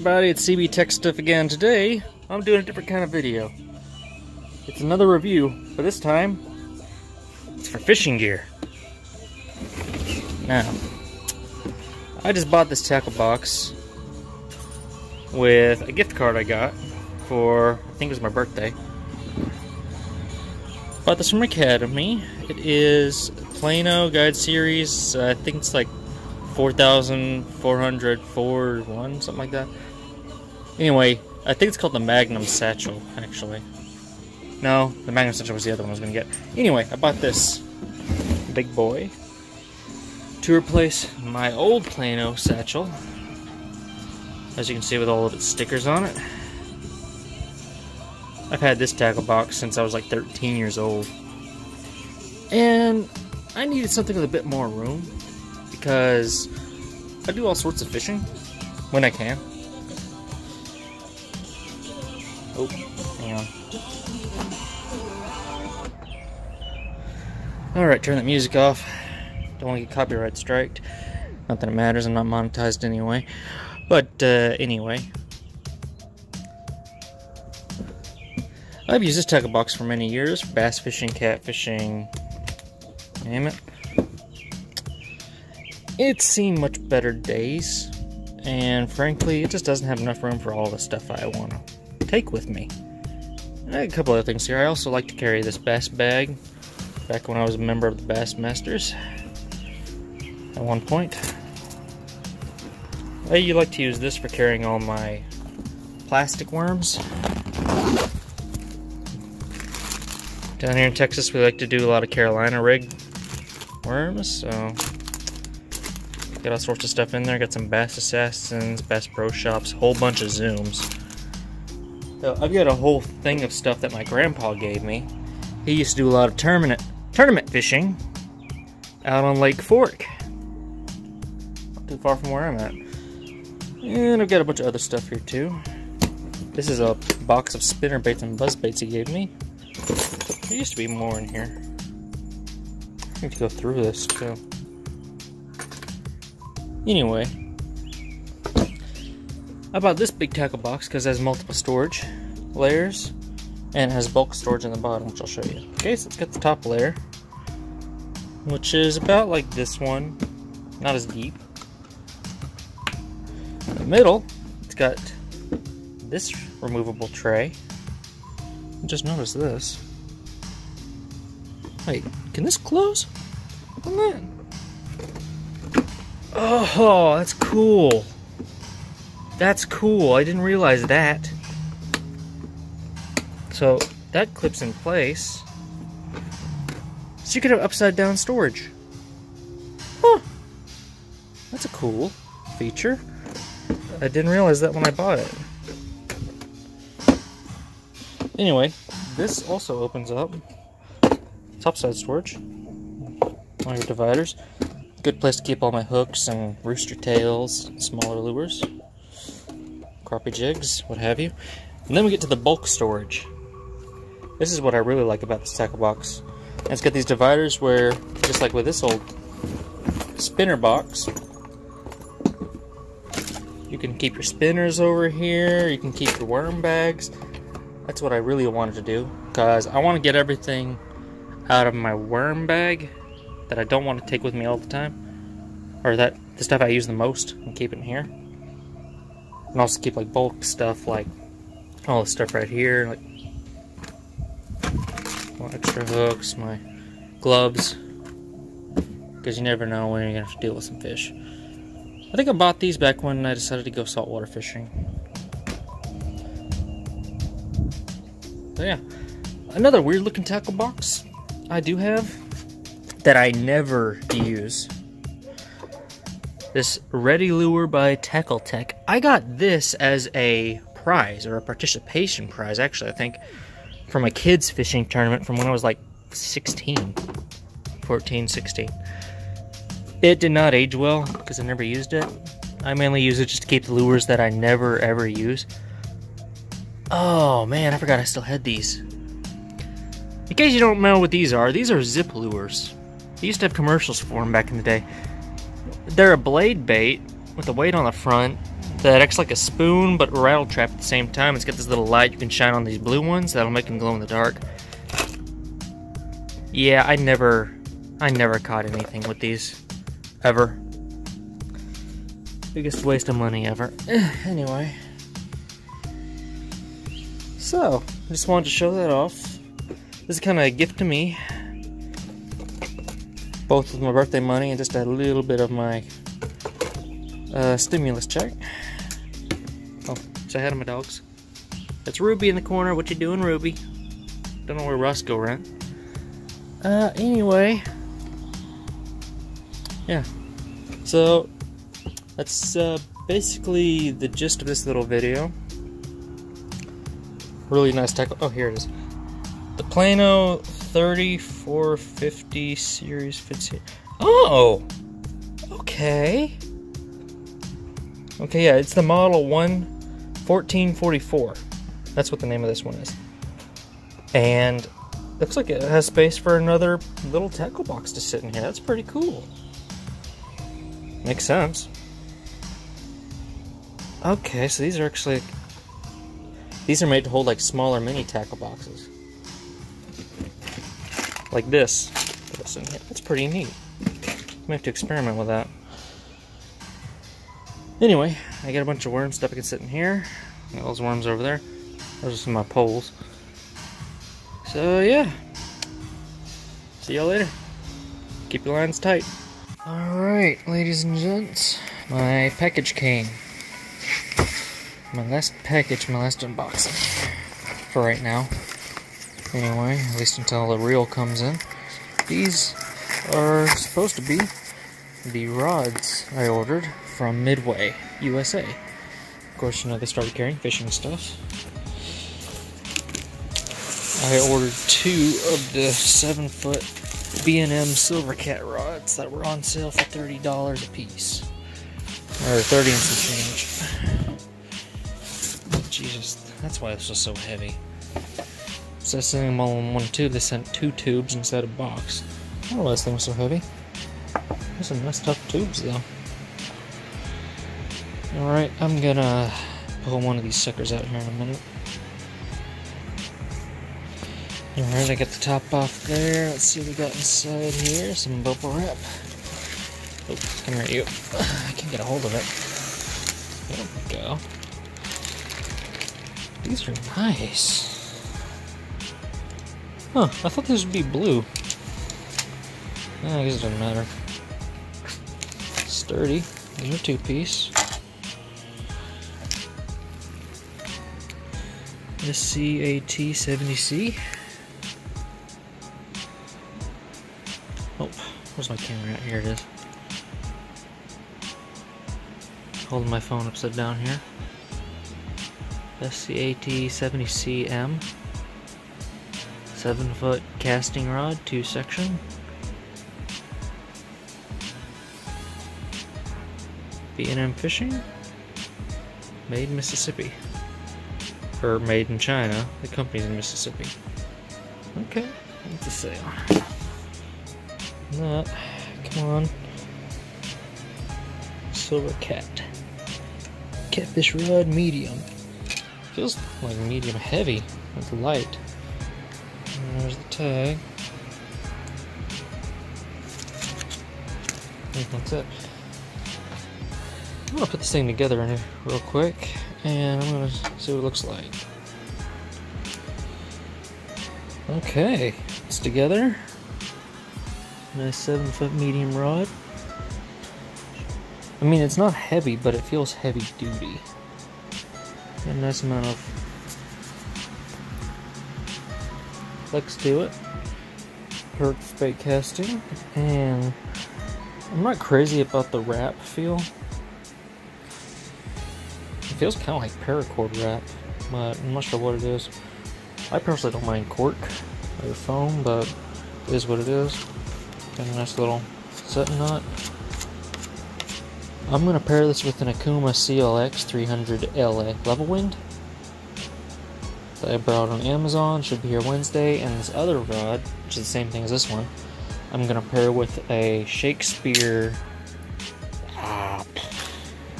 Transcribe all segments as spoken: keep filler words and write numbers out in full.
everybody, it's C B Tech Stuff again. Today, I'm doing a different kind of video. It's another review, but this time, it's for fishing gear. Now, I just bought this tackle box with a gift card I got for, I think it was my birthday. Bought this from Academy. It is Plano Guide Series, uh, I think it's like four thousand four hundred, four one, something like that. Anyway, I think it's called the Magnum Satchel, actually. No, the Magnum Satchel was the other one I was going to get. Anyway, I bought this big boy to replace my old Plano Satchel. As you can see with all of its stickers on it. I've had this tackle box since I was like thirteen years old. And I needed something with a bit more room, because I do all sorts of fishing when I can. Oh, hang on. Alright, turn that music off. Don't want to get copyright striked. Not that it matters, I'm not monetized anyway. But uh, anyway, I've used this tackle box for many years. Bass fishing, catfishing, name it. It's seen much better days, and frankly, it just doesn't have enough room for all the stuff I want to take with me. And I have a couple other things here. I also like to carry this bass bag. Back when I was a member of the Bass Masters, at one point, I like to use this for carrying all my plastic worms. Down here in Texas, we like to do a lot of Carolina rig worms, so. Got all sorts of stuff in there. Got some Bass Assassins, Bass Pro Shops, whole bunch of Zooms. So I've got a whole thing of stuff that my grandpa gave me. He used to do a lot of tournament tournament fishing out on Lake Fork. Not too far from where I'm at. And I've got a bunch of other stuff here too. This is a box of spinner baits and buzz baits he gave me. There used to be more in here. I need to go through this too. Anyway, I bought this big tackle box because it has multiple storage layers and it has bulk storage in the bottom, which I'll show you. Okay, so it's got the top layer, which is about like this one, not as deep. In the middle, it's got this removable tray. Just notice this. Wait, can this close? Look at that. Oh, that's cool. That's cool. I didn't realize that. So that clips in place. So you could have upside down storage. Huh. That's a cool feature. I didn't realize that when I bought it. Anyway, this also opens up. Topside storage. All your dividers. Good place to keep all my hooks and rooster tails, smaller lures, crappie jigs, what have you. And then we get to the bulk storage. This is what I really like about this tackle box. And it's got these dividers where, just like with this old spinner box, you can keep your spinners over here, you can keep your worm bags. That's what I really wanted to do, because I want to get everything out of my worm bag that I don't want to take with me all the time, or that the stuff I use the most, and keep it in here. And also keep like bulk stuff, like all this stuff right here, like well, extra hooks, my gloves, because you never know when you're gonna have to deal with some fish. I think I bought these back when I decided to go saltwater fishing. So yeah, another weird looking tackle box I do have that I never use. This Ready Lure by Tackle Tech. I got this as a prize, or a participation prize, actually, I think, from a kids' fishing tournament from when I was like sixteen, fourteen, sixteen. It did not age well because I never used it. I mainly use it just to keep the lures that I never ever use. Oh man, I forgot I still had these. In case you don't know what these are, these are zip lures. They used to have commercials for them back in the day. They're a blade bait with a weight on the front, that acts like a spoon but rattle trap at the same time. It's got this little light you can shine on these blue ones that'll make them glow in the dark. Yeah, I never, I never caught anything with these, ever. Biggest waste of money ever. Anyway, so I just wanted to show that off. This is kind of a gift to me, both with my birthday money and just a little bit of my uh, stimulus check. Oh, so I had my dogs. That's Ruby in the corner. What you doing, Ruby? Don't know where Roscoe ran. Uh, anyway, yeah. So that's uh, basically the gist of this little video. Really nice tackle. Oh, here it is. The Plano thirty-four fifty series fits here. Oh, okay. Okay, yeah, it's the model one fourteen forty-four. That's what the name of this one is. And looks like it has space for another little tackle box to sit in here. That's pretty cool. Makes sense. Okay, so these are actually, these are made to hold like smaller mini tackle boxes. Like this. That's in here. That's pretty neat. I have to experiment with that. Anyway, I got a bunch of worm stuff I can sit in here. Got all those worms over there. Those are some of my poles. So yeah. See y'all later. Keep your lines tight. Alright, ladies and gents. My package came. My last package, my last unboxing, for right now. Anyway, at least until the reel comes in. These are supposed to be the rods I ordered from Midway U S A. Of course, you know, they started carrying fishing stuff. I ordered two of the seven foot B and M Silver Cat rods that were on sale for thirty dollars a piece. Or thirty and some change. Jesus, that's why this was so heavy. Instead of sending them all in one tube, they sent two tubes instead of a box. I don't know why this thing was so heavy. There's some nice tough tubes though. Alright, I'm gonna pull one of these suckers out here in a minute. Alright, I got the top off there. Let's see what we got inside here. Some bubble wrap. Oh, come here, you. I can't get a hold of it. There we go. These are nice. Huh, I thought these would be blue. Nah, I guess it doesn't matter. Sturdy. These are two piece. The S C A T seventy C. Oh, where's my camera at? Here it is. Holding my phone upside down here. S C A T seventy C M, seven foot casting rod, two section, B and M Fishing, made in Mississippi, or made in China, the company's in Mississippi. Okay, what's the sale? Not, come on, Silver Cat, catfish rod, medium. Feels like medium heavy with light. And there's the tag. I think that's it. I'm gonna put this thing together in here real quick, and I'm gonna see what it looks like. Okay, it's together. Nice seven foot medium rod. I mean, it's not heavy, but it feels heavy duty. A nice amount of flex to it. Perch bait casting, and I'm not crazy about the wrap feel. It feels kind of like paracord wrap, but I'm not sure what it is. I personally don't mind cork or foam, but it is what it is. Got a nice little set knot. I'm going to pair this with an Okuma C L X three hundred L A level wind that I bought on Amazon, should be here Wednesday, and this other rod, which is the same thing as this one, I'm going to pair with a Shakespeare, ah,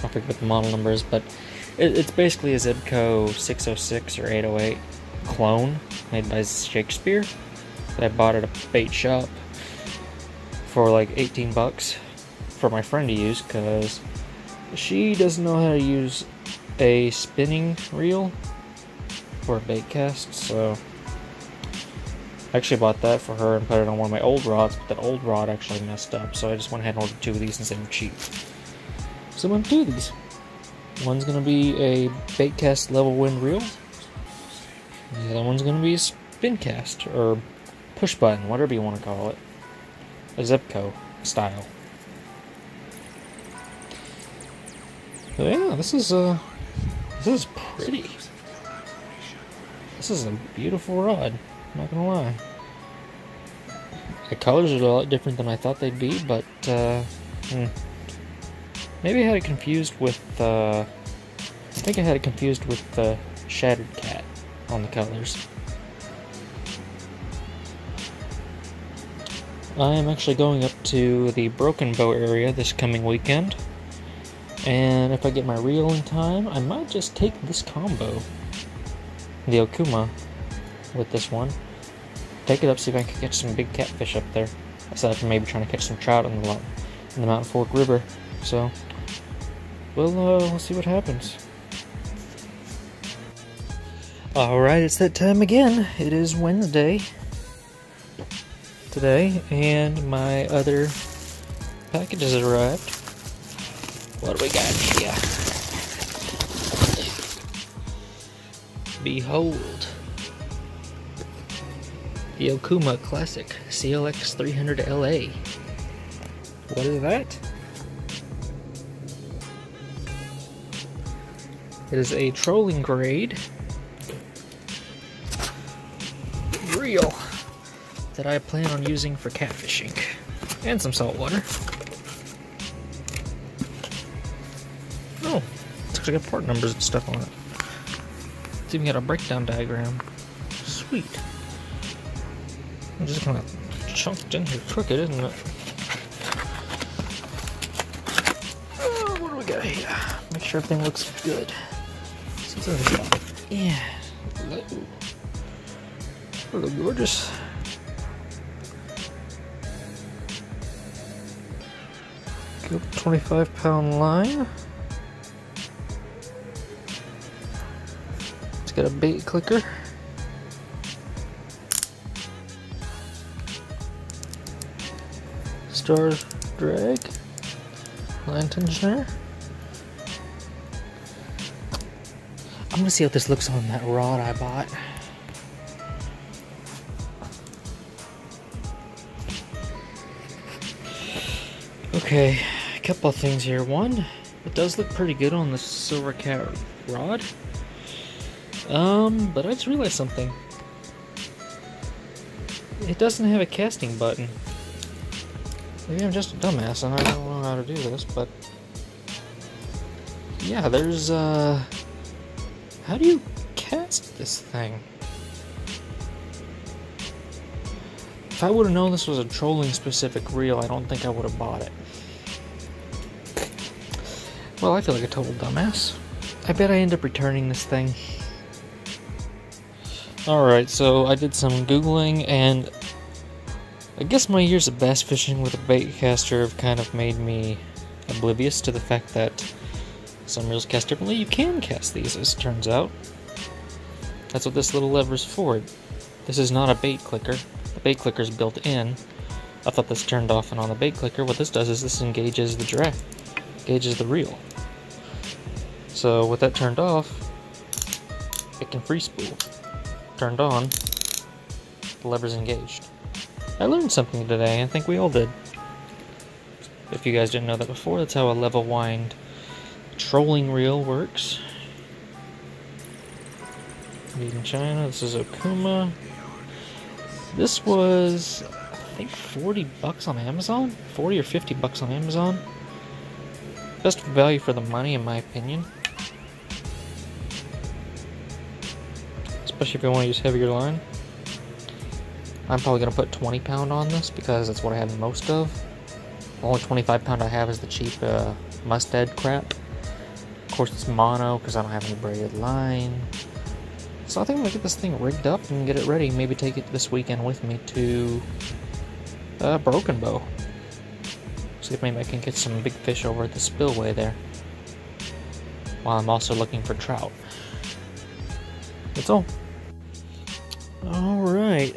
I topic with the model numbers, but it, it's basically a Zebco six oh six or eight oh eight clone made by Shakespeare that I bought at a bait shop for like eighteen bucks for my friend to use because she doesn't know how to use a spinning reel for a bait cast, so I actually bought that for her and put it on one of my old rods, but that old rod actually messed up, so I just went ahead and ordered two of these since they were cheap. So I'm going to do these. One's going to be a bait cast level wind reel, and the other one's going to be a spin cast, or push button, whatever you want to call it. A Zebco style. So yeah, this is, uh, this is pretty. This is a beautiful rod. I'm not gonna lie. The colors are a lot different than I thought they'd be, but uh, hmm. maybe I had it confused with uh, I think I had it confused with the uh, Shattered Cat on the colors. I am actually going up to the Broken Bow area this coming weekend, and if I get my reel in time, I might just take this combo, the Okuma, with this one. Take it up, see if I can catch some big catfish up there. Aside from maybe trying to catch some trout in the, in the Mountain Fork River. So, we'll, uh, we'll see what happens. Alright, it's that time again. It is Wednesday today, and my other packages arrived. What do we got here? Behold. The Okuma Classic C L X three hundred L A. What is that? It is a trolling grade reel that I plan on using for catfishing and some salt water. Oh, it's actually got part numbers and stuff on it. It's even got a breakdown diagram. Sweet. I'm just kind of chunked in here crooked, isn't it? Oh, what do we got here? Make sure everything looks good. Yeah. Hello. Hello, gorgeous. Good twenty-five pound line. It's got a bait clicker. Star drag, line tensioner. I'm gonna see how this looks on that rod I bought. Okay, a couple of things here. One, it does look pretty good on the Silver Cat rod. Um, but I just realized something. It doesn't have a casting button. Maybe I'm just a dumbass and I don't know how to do this, but yeah, there's uh how do you cast this thing? If I would have known this was a trolling specific reel, I don't think I would have bought it. Well, I feel like a total dumbass. I bet I end up returning this thing. Alright, so I did some Googling, and I guess my years of bass fishing with a bait caster have kind of made me oblivious to the fact that some reels cast differently. You can cast these, as it turns out. That's what this little lever is for. This is not a bait clicker. The bait clicker is built in. I thought this turned off and on the bait clicker. What this does is this engages the drag, engages the reel. So with that turned off, it can free spool. Turned on, the lever's engaged. I learned something today, I think we all did. If you guys didn't know that before, that's how a level wind trolling reel works. Made in China, this is Okuma. This was, I think, forty bucks on Amazon? forty or fifty bucks on Amazon. Best value for the money, in my opinion. Especially if you want to use heavier line. I'm probably going to put twenty pound on this because that's what I have most of. The only twenty-five pound I have is the cheap uh, Mustad crap. course it's mono because I don't have any braided line. So I think I'm gonna get this thing rigged up and get it ready. Maybe take it this weekend with me to uh, Broken Bow. See if maybe I can get some big fish over at the spillway there. While I'm also looking for trout. That's all. Alright.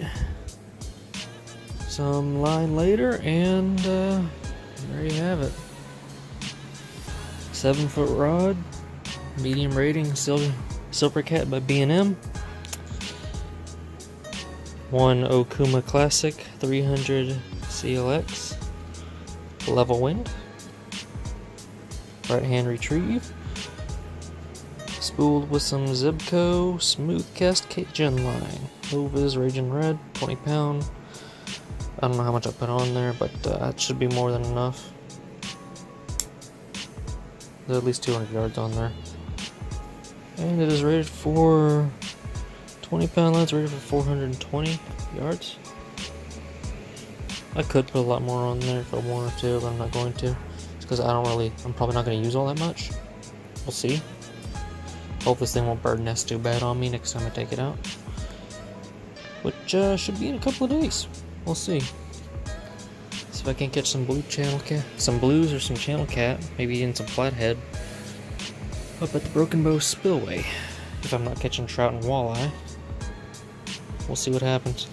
Some line later, and uh, there you have it. Seven foot rod, medium rating, Silver, Silver Cat by B and M. One Okuma Classic three hundred C L X level wind, right hand retrieve, spooled with some Zebco smooth cast Cajun line. Hove is Raging Red, twenty pound. I don't know how much I put on there, but uh, that should be more than enough. There's at least two hundred yards on there. And it is rated for twenty pound lines, rated for four hundred twenty yards. I could put a lot more on there if I wanted to, but I'm not going to. It's because I don't really, I'm probably not going to use all that much. We'll see. Hope this thing won't bird nest too bad on me next time I take it out. Which uh, should be in a couple of days. We'll see. See if I can catch some blue channel cat, some blues or some channel cat, maybe even some flathead up at the Broken Bow Spillway. If I'm not catching trout and walleye, we'll see what happens.